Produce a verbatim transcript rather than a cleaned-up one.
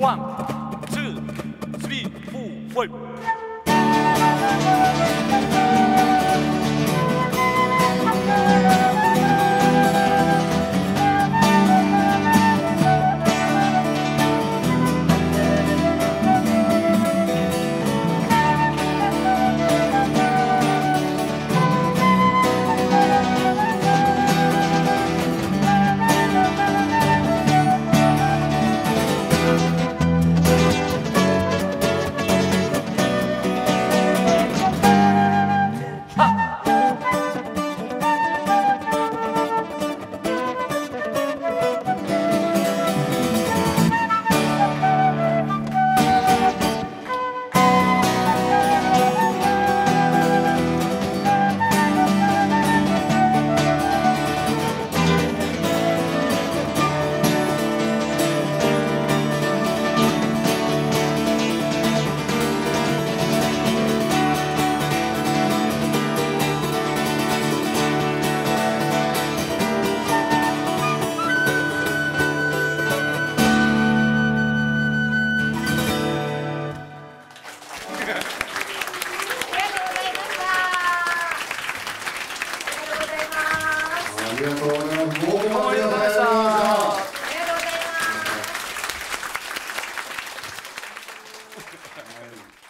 ワン、ツー、スリー、フォー、ファイブ。ありがとうございます。ありがとうございます。ありがとうございます。はい。